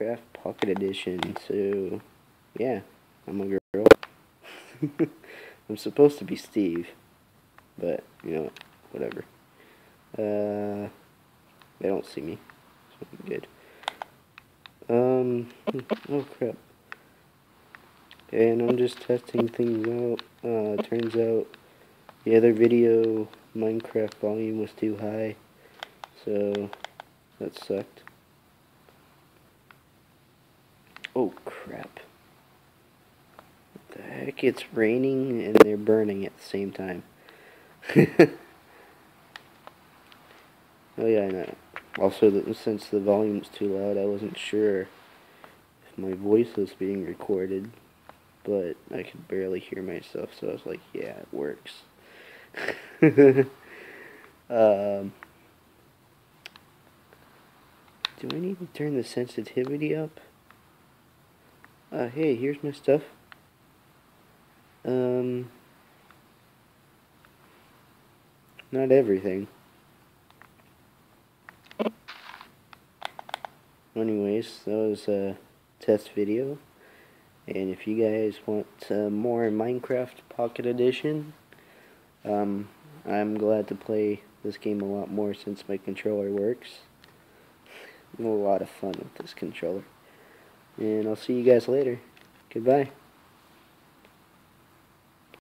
Minecraft Pocket Edition, so yeah, I'm a girl. I'm supposed to be Steve, but you know, whatever. They don't see me, so I'm good. Oh crap. And I'm just testing things out. Turns out the other video, Minecraft volume, was too high, so that sucked. Oh crap. What the heck? It's raining and they're burning at the same time. Oh yeah, I know. Also, since the volume's too loud, I wasn't sure if my voice was being recorded, but I could barely hear myself, so I was like, yeah, it works. Do I need to turn the sensitivity up? Hey, here's my stuff. Not everything. Anyways, that was a test video, and if you guys want more Minecraft Pocket Edition, I'm glad to play this game a lot more since my controller works. I'm a lot of fun with this controller, and I'll see you guys later. Goodbye.